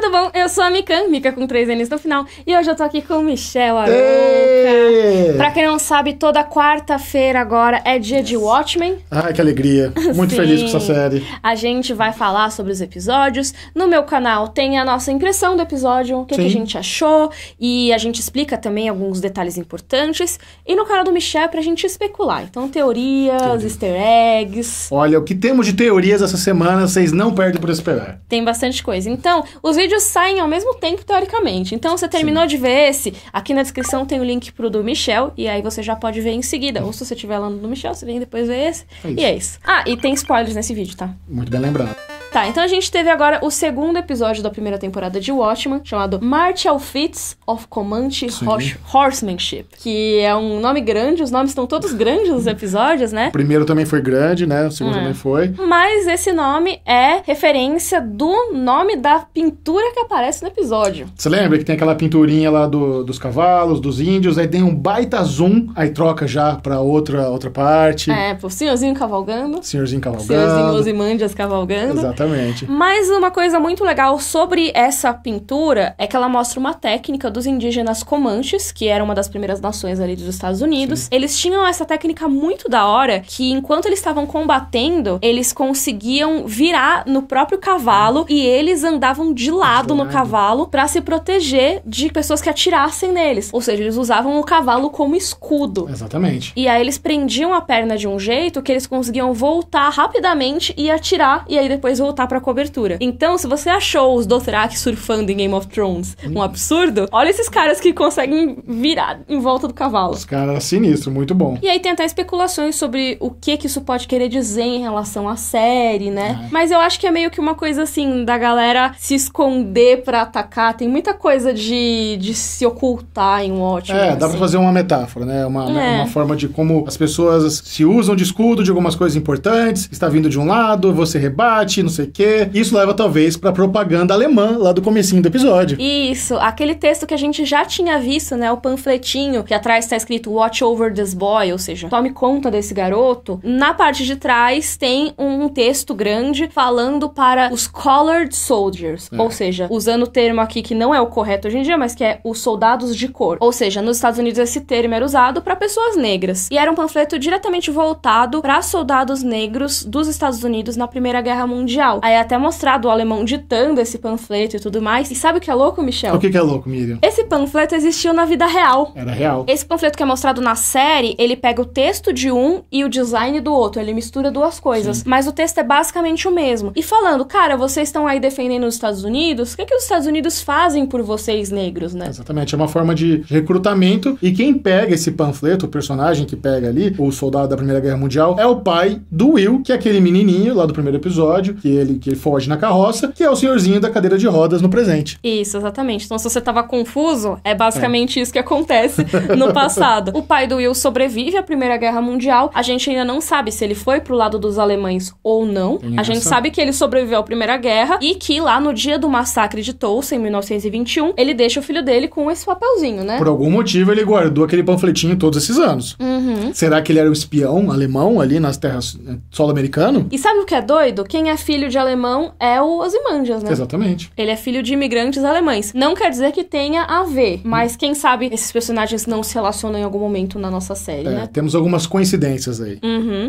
tudo bom? Eu sou a Mikannn, Mika com 3 N's no final, e hoje eu tô aqui com o Michel Arouca. Pra quem não sabe, toda quarta-feira agora é dia de Watchmen. Ai, que alegria. Muito feliz com essa série. A gente vai falar sobre os episódios. No meu canal tem a nossa impressão do episódio, o que a gente achou, e a gente explica também alguns detalhes importantes. E no canal do Michel é pra gente especular. Então, teorias, easter eggs... Olha, o que temos de teorias essa semana, vocês não perdem por esperar. Tem bastante coisa. Então, os vídeos saem ao mesmo tempo, teoricamente. Então, você terminou de ver esse, aqui na descrição tem o link pro do Michel, e aí você já pode ver em seguida. Ou se você estiver lá no do Michel, você vem depois ver esse. E é isso. Ah, e tem spoilers nesse vídeo, tá? Muito bem lembrado. Tá, então a gente teve agora o segundo episódio da primeira temporada de Watchmen, chamado Martial Feats of Comanche Horsemanship, que é um nome grande, os nomes estão todos grandes nos episódios, né? O primeiro também foi grande, né? O segundo também foi. Mas esse nome é referência do nome da pintura que aparece no episódio. Você lembra que tem aquela pinturinha lá dos cavalos, dos índios, aí tem um baita zoom, aí troca já pra outra parte. É, pro senhorzinho cavalgando. Senhorzinho cavalgando. Senhorzinho Ozymandias cavalgando. Exatamente. Mas uma coisa muito legal sobre essa pintura é que ela mostra uma técnica dos indígenas Comanches, que era uma das primeiras nações ali dos Estados Unidos. Eles tinham essa técnica muito da hora, que enquanto eles estavam combatendo, eles conseguiam virar no próprio cavalo e eles andavam de lado no cavalo pra se proteger de pessoas que atirassem neles. Ou seja, eles usavam o cavalo como escudo. Exatamente. E aí eles prendiam a perna de um jeito que eles conseguiam voltar rapidamente e atirar, e aí depois voltar pra cobertura. Então, se você achou os Dothraki surfando em Game of Thrones um absurdo, olha esses caras que conseguem virar em volta do cavalo. Os caras sinistros, muito bom. E aí tem até especulações sobre o que isso pode querer dizer em relação à série, né? Mas eu acho que é meio que uma coisa assim, da galera se esconder pra atacar. Tem muita coisa de se ocultar em Watchmen. É, dá pra fazer uma metáfora, né? Uma forma de como as pessoas se usam de escudo de algumas coisas importantes, está vindo de um lado, você rebate, não sei que isso leva talvez pra propaganda alemã lá do comecinho do episódio. Isso, aquele texto que a gente já tinha visto, né, o panfletinho, que atrás tá escrito Watch over this boy, ou seja, tome conta desse garoto. Na parte de trás tem um texto grande falando para os colored soldiers, ou seja, usando o termo aqui que não é o correto hoje em dia, mas que é os soldados de cor. Ou seja, nos Estados Unidos esse termo era usado pra pessoas negras. E era um panfleto diretamente voltado pra soldados negros dos Estados Unidos na Primeira Guerra Mundial. Aí até mostrado o alemão ditando esse panfleto e tudo mais. E sabe o que é louco, Michel? O que é louco, Miriam? Esse panfleto existiu na vida real. Era real. Esse panfleto que é mostrado na série, ele pega o texto de um e o design do outro. Ele mistura duas coisas. Mas o texto é basicamente o mesmo. E falando, cara, vocês estão aí defendendo os Estados Unidos, o que é que os Estados Unidos fazem por vocês negros, né? Exatamente. É uma forma de recrutamento. E quem pega esse panfleto, o personagem que pega ali, o soldado da Primeira Guerra Mundial, é o pai do Will, que é aquele menininho lá do primeiro episódio, que ele foge na carroça, que é o senhorzinho da cadeira de rodas no presente. Isso, exatamente. Então, se você tava confuso, é basicamente isso que acontece no passado. O pai do Will sobrevive à Primeira Guerra Mundial. A gente ainda não sabe se ele foi pro lado dos alemães ou não. A gente sabe que ele sobreviveu à Primeira Guerra e que lá no dia do Massacre de Tulsa, em 1921, ele deixa o filho dele com esse papelzinho, né? Por algum motivo, ele guardou aquele panfletinho todos esses anos. Será que ele era um espião alemão ali nas terras sul-americanas? E sabe o que é doido? Quem é filho de alemão é o Ozymandias, né? Exatamente. Ele é filho de imigrantes alemães. Não quer dizer que tenha a ver, mas quem sabe esses personagens não se relacionam em algum momento na nossa série, né? Temos algumas coincidências aí.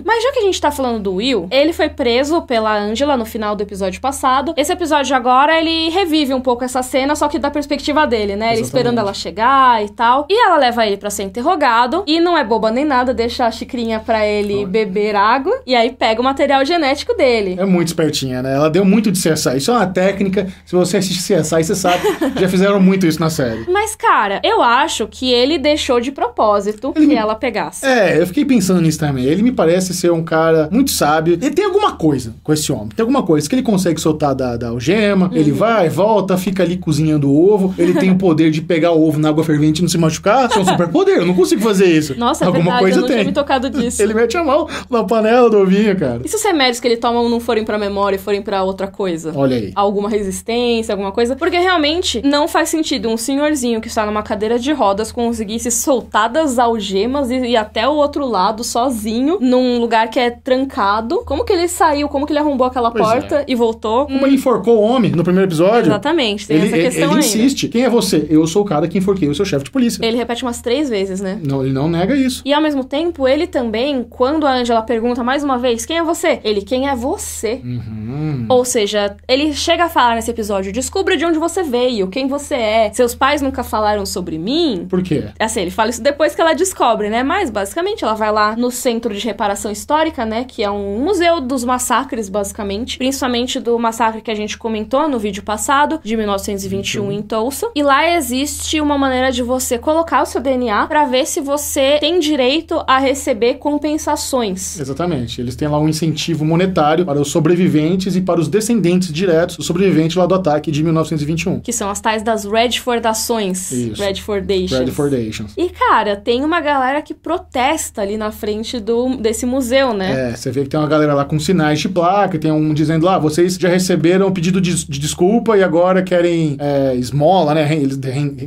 Mas já que a gente tá falando do Will, ele foi preso pela Angela no final do episódio passado. Esse episódio agora, ele revive um pouco essa cena, só que da perspectiva dele, né? Ele esperando ela chegar e tal. E ela leva ele pra ser interrogado, e não é boba nem nada, deixa a xicrinha pra ele beber água, e aí pega o material genético dele. É muito espertinho. Né? Ela deu muito de CSI. Isso é uma técnica. Se você assiste CSI, você sabe. Já fizeram muito isso na série. Mas, cara, eu acho que ele deixou de propósito que ela pegasse. É, eu fiquei pensando nisso também. Ele me parece ser um cara muito sábio. Ele tem alguma coisa com esse homem. Tem alguma coisa que ele consegue soltar da algema. Ele vai, volta, fica ali cozinhando o ovo. Ele tem o poder de pegar o ovo na água fervente e não se machucar. Isso é um super poder. Eu não consigo fazer isso. Nossa, alguma coisa eu não tinha me tocado disso. Ele mete a mão na panela do ovinho, cara. E se os remédios que ele toma não forem pra memória? e forem pra outra coisa. Olha aí. Alguma resistência, alguma coisa. Porque realmente não faz sentido um senhorzinho que está numa cadeira de rodas conseguir se soltar das algemas e ir até o outro lado sozinho, num lugar que é trancado. Como que ele saiu? Como que ele arrombou aquela porta e voltou? Como ele enforcou o homem no primeiro episódio. Exatamente, tem essa questão ainda. Ele insiste. Quem é você? Eu sou o cara que enforquei o seu chefe de polícia. Ele repete umas 3 vezes, né? Não, ele não nega isso. E ao mesmo tempo, ele também, quando a Angela pergunta mais uma vez, quem é você? Ele, quem é você? Uhum. Ou seja, ele chega a falar nesse episódio, descubra de onde você veio, quem você é, seus pais nunca falaram sobre mim. Por quê? Assim, ele fala isso depois que ela descobre, né? Mas, basicamente, ela vai lá no Centro de Reparação Histórica, né? Que é um museu dos massacres, basicamente. Principalmente do massacre que a gente comentou no vídeo passado, de 1921 em Tulsa. E lá existe uma maneira de você colocar o seu DNA pra ver se você tem direito a receber compensações. Exatamente. Eles têm lá um incentivo monetário para os sobreviventes e para os descendentes diretos, os sobreviventes lá do ataque de 1921. Que são as tais das Redfordations. Isso. Redfordations. E, cara, tem uma galera que protesta ali na frente desse museu, né? É, você vê que tem uma galera lá com sinais de placa, tem um dizendo lá, vocês já receberam pedido de desculpa e agora querem esmola, né?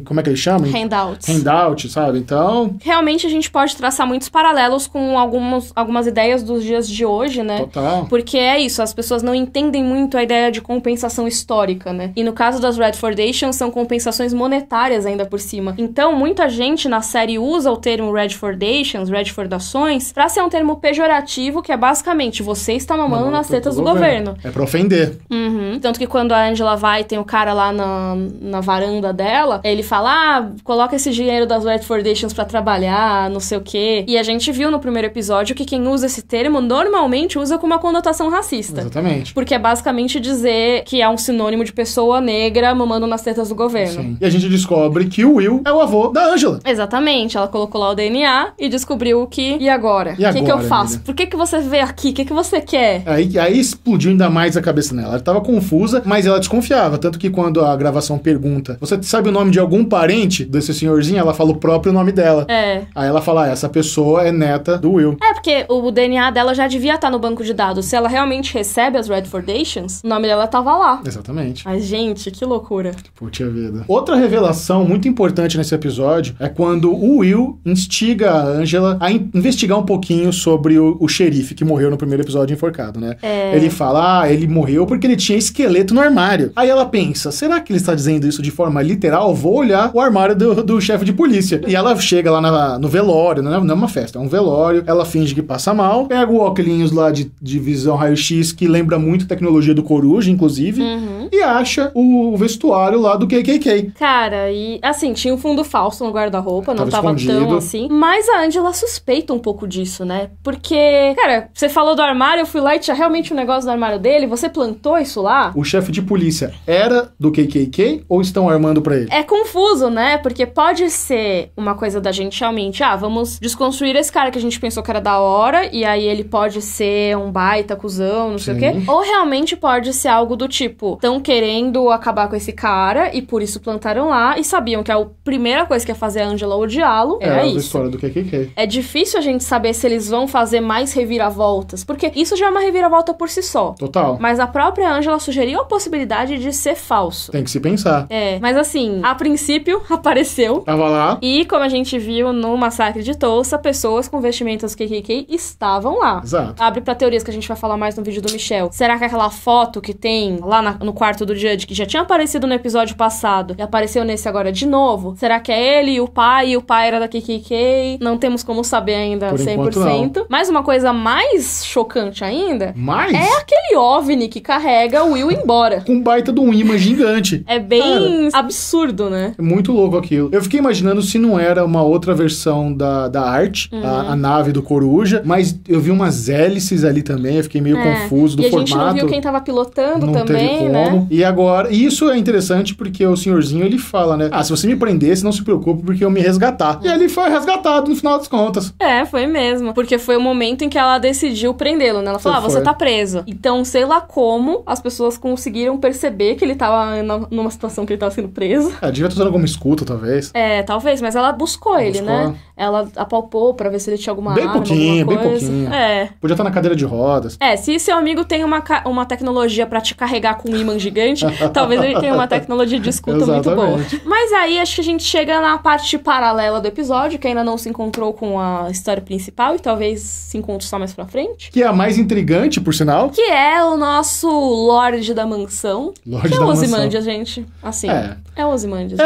Como é que eles chamam? Handouts. Handouts, sabe? Então... Realmente a gente pode traçar muitos paralelos com algumas ideias dos dias de hoje, né? Total. Porque é isso, as pessoas não entendem muito a ideia de compensação histórica, né? E no caso das Redfordations, são compensações monetárias ainda por cima. Então, muita gente na série usa o termo Redfordations, pra ser um termo pejorativo, que é basicamente, você está mamando nas tetas do governo. É pra ofender. Uhum. Tanto que quando a Angela vai, tem o cara lá na varanda dela, ele fala, coloca esse dinheiro das Redfordations pra trabalhar, não sei o quê. E a gente viu no primeiro episódio que quem usa esse termo, normalmente usa com uma conotação racista. Exatamente. Porque é basicamente dizer que é um sinônimo de pessoa negra mamando nas tetas do governo. Sim. E a gente descobre que o Will é o avô da Angela. Exatamente. Ela colocou lá o DNA e descobriu que... E agora? O que eu faço? Amiga? Por que você veio aqui? O que você quer? Aí explodiu ainda mais a cabeça dela. Ela tava confusa, mas ela desconfiava. Tanto que quando a gravação pergunta, você sabe o nome de algum parente desse senhorzinho? Ela fala o próprio nome dela. É. Aí ela fala, essa pessoa é neta do Will. É, porque o DNA dela já devia estar no banco de dados. Se ela realmente recebe as Redfordations, o nome dela tava lá. Exatamente. Mas, gente, que loucura. Puta vida. Outra revelação muito importante nesse episódio é quando o Will instiga a Angela a investigar um pouquinho sobre o xerife que morreu no primeiro episódio enforcado, né? É. Ele fala, ele morreu porque ele tinha esqueleto no armário. Aí ela pensa, será que ele está dizendo isso de forma literal? Vou olhar o armário do chefe de polícia. E ela chega lá no velório, não é uma festa, é um velório. Ela finge que passa mal, pega o óculos lá de visão raio-x, que lembra muito a tecnologia do Coruja, inclusive, e acha o vestuário lá do KKK. Cara, e assim, tinha um fundo falso no guarda-roupa, não tava tão assim. Mas a Angela suspeita um pouco disso, né? Porque, cara, você falou do armário, eu fui lá e tinha realmente um negócio no armário dele, você plantou isso lá? O chefe de polícia era do KKK ou estão armando pra ele? É confuso, né? Porque pode ser uma coisa da gente realmente, vamos desconstruir esse cara que a gente pensou que era da hora, e aí ele pode ser um baita cuzão, não sei o quê. Ou realmente pode ser algo do tipo, estão querendo acabar com esse cara e por isso plantaram lá e sabiam que a primeira coisa que ia fazer a Angela odiá-lo era isso. É a história do KKK. É difícil a gente saber se eles vão fazer mais reviravoltas, porque isso já é uma reviravolta por si só. Total. Mas a própria Angela sugeriu a possibilidade de ser falso. Tem que se pensar. É, mas assim, a princípio apareceu. Tava lá. E como a gente viu no Massacre de Tulsa, pessoas com vestimentas KKK estavam lá. Exato. Abre pra teorias que a gente vai falar mais no vídeo do Michel. Será que aquela foto que tem lá no quarto do Judge, que já tinha aparecido no episódio passado e apareceu nesse agora de novo? Será que é ele e o pai era da KKK? Não temos como saber ainda 100%. Mas uma coisa mais chocante ainda é aquele OVNI que carrega o Will embora. Com um baita de um imã gigante. É bem absurdo, né? É muito louco aquilo. Eu fiquei imaginando se não era uma outra versão da arte, a nave do Coruja, mas eu vi umas hélices ali também, eu fiquei meio confuso do formato. E a gente não viu quem tava pilotando também, né? E agora, isso é interessante porque o senhorzinho, ele fala, né? Se você me prendesse, não se preocupe porque eu me resgatar. E ele foi resgatado no final das contas. É, foi mesmo. Porque foi o momento em que ela decidiu prendê-lo, né? Ela falou, você tá preso. Então, sei lá como as pessoas conseguiram perceber que ele tava numa situação que ele tava sendo preso. Devia estar usando alguma escuta, talvez. É, talvez, mas ela buscou ele, né? Ela apalpou pra ver se ele tinha alguma arma, alguma coisa. Bem pouquinho. É. Podia estar na cadeira de rodas. É, se seu amigo tem uma uma tecnologia para te carregar com um imã gigante, talvez ele tenha uma tecnologia de escuta muito boa. Mas aí acho que a gente chega na parte paralela do episódio, que ainda não se encontrou com a história principal e talvez se encontre só mais pra frente. Que é a mais intrigante, por sinal. Que é o nosso Lorde da Mansão. Lorde da Mansão. É o Ozymandias, gente. Assim, é o Ozymandias.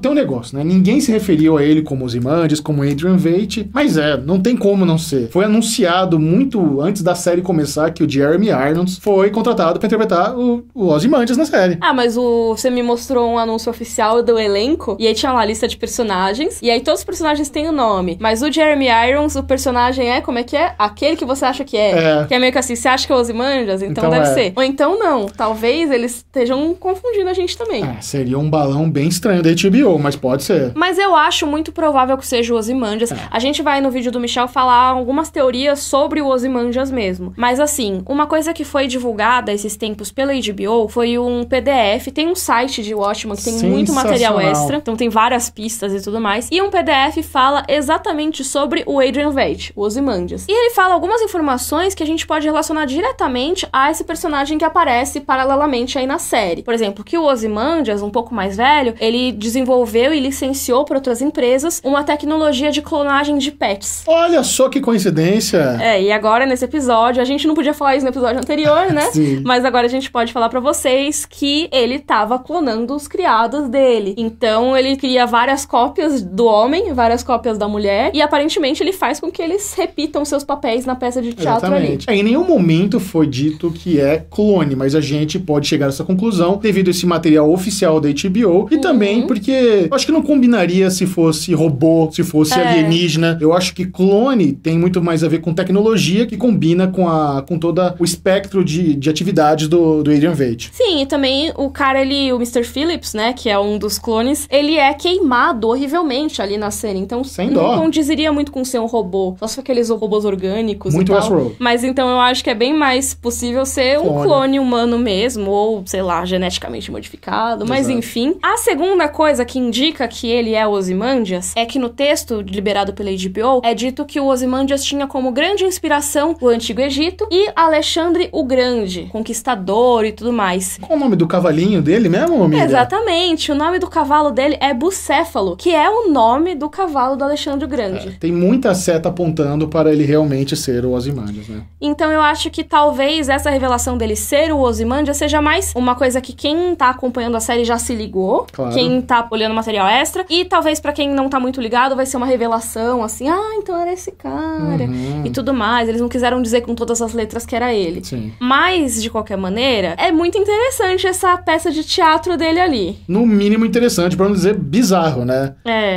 Tem um negócio, né? Ninguém se referiu a ele como Ozymandias, como Adrian Veidt, mas não tem como não ser. Foi anunciado muito antes da série começar que o Jeremy Irons foi contratado pra interpretar o Ozymandias na série. Ah, mas você me mostrou um anúncio oficial do elenco, e aí tinha lá a lista de personagens, e aí todos os personagens têm o nome, mas o Jeremy Irons, o personagem é, como é que é? Aquele que você acha que é. Que é meio que assim, você acha que é o Ozymandias? Então deve ser. Ou então não, talvez eles estejam confundindo a gente também. Seria um balão bem estranho da HBO, mas pode ser. Mas eu acho muito provável que seja o Ozymandias. A gente vai no vídeo do Michel falar algumas teorias sobre o Ozymandias mesmo. Mas assim, uma coisa que foi divulgada esses tempos pela HBO foi um PDF, tem um site de Watchmen que tem muito material extra, então tem várias pistas e tudo mais, e um PDF fala exatamente sobre o Adrian Veidt, o Ozymandias. E ele fala algumas informações que a gente pode relacionar diretamente a esse personagem que aparece paralelamente aí na série. Por exemplo, que o Ozymandias, um pouco mais velho, ele desenvolveu e licenciou para outras empresas uma tecnologia de clonagem de pets. Olha só que coincidência! E agora nesse episódio, a gente não podia falar isso no episódio anterior, né? Sim. Mas agora a gente pode falar pra vocês que ele tava clonando os criados dele. Então ele cria várias cópias do homem, várias cópias da mulher, e aparentemente ele faz com que eles repitam seus papéis na peça de teatro. Exatamente. Ali. Em nenhum momento foi dito que é clone, mas a gente pode chegar a essa conclusão devido a esse material oficial da HBO, e também porque eu acho que não combinaria se fosse robô, se fosse alienígena. Eu acho que clone tem muito mais a ver com tecnologia, que combina com todo o espectro de atividades do Adrian Veidt. Sim, e também o cara, o Mr. Phillips, né, que é um dos clones, ele é queimado horrivelmente ali na série, então não condiziria muito com ser um robô, só aqueles robôs orgânicos muito e tal. Mas então eu acho que é bem mais possível ser um clone humano mesmo, ou sei lá, geneticamente modificado, mas enfim. A segunda coisa que indica que ele é o Ozymandias é que no texto liberado pela HBO é dito que o Ozymandias tinha como grande inspiração o Antigo Egito e Alexandre o Grande, conquistador e tudo mais. Qual o nome do cavalinho dele mesmo, amiga? Exatamente, o nome do cavalo dele é Bucéfalo, que é o nome do cavalo do Alexandre o Grande. Tem muita seta apontando para ele realmente ser o Ozymandias, né? Então eu acho que talvez essa revelação dele ser o Ozymandias seja mais uma coisa que quem tá acompanhando a série já se ligou, quem tá olhando material extra, e talvez pra quem não tá muito ligado vai ser uma revelação assim, então era esse cara e tudo mais, eles não quiseram dizer com todas as letras que era ele. Sim. Mas, de qualquer maneira, é muito interessante essa peça de teatro dele ali. No mínimo interessante, pra não dizer bizarro, né?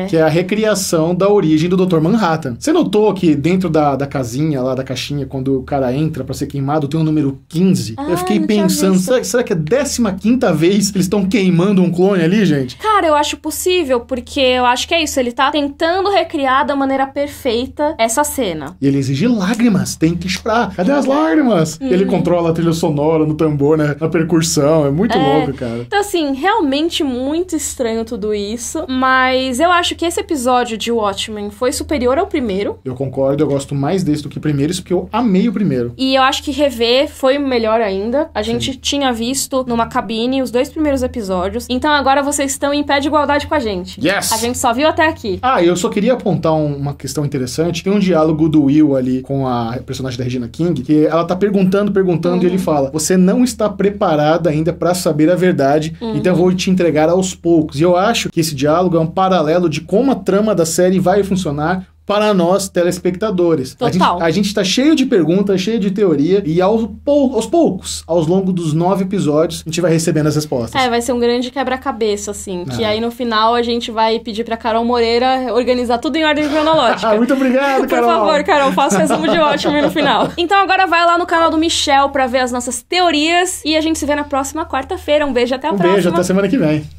Que é a recriação da origem do Dr. Manhattan. Você notou que dentro da casinha lá, da caixinha, quando o cara entra pra ser queimado, tem o número 15? Eu fiquei pensando, será que é 15ª vez que eles estão queimando um clone ali, gente? Cara, eu acho possível, porque eu acho que é isso, ele tá tentando recriar da maneira perfeita essa cena. E ele exige lágrimas, tem que chorar. Cadê as lágrimas? Ele controla a trilha sonora no tambor, né? Na percussão, é muito louco, cara. Então, assim, realmente muito estranho tudo isso, mas eu acho que esse episódio de Watchmen foi superior ao primeiro. Eu concordo, eu gosto mais desse do que o primeiro, isso porque eu amei o primeiro. E eu acho que rever foi melhor ainda. A gente tinha visto numa cabine os 2 primeiros episódios, então agora vocês estão em pé de igualdade com a gente. Yes! A gente só viu até aqui. Eu só queria apontar uma questão interessante. Tem um diálogo do Will ali com a personagem da Regina King, que ela tá perguntando, e ele fala, você não está preparada ainda pra saber a verdade, então eu vou te entregar aos poucos. E eu acho que esse diálogo é um paralelo de como a trama da série vai funcionar para nós, telespectadores. Total. A gente tá cheio de perguntas, cheio de teoria, e aos poucos, ao longo dos 9 episódios, a gente vai recebendo as respostas. Vai ser um grande quebra-cabeça, assim, que aí no final a gente vai pedir pra Carol Moreira organizar tudo em ordem cronológica. Muito obrigado, Carol! Por favor, Carol, faça o resumo de Watchmen no final. Então agora vai lá no canal do Michel pra ver as nossas teorias, e a gente se vê na próxima quarta-feira. Um beijo, até a próxima. Um beijo, até semana que vem.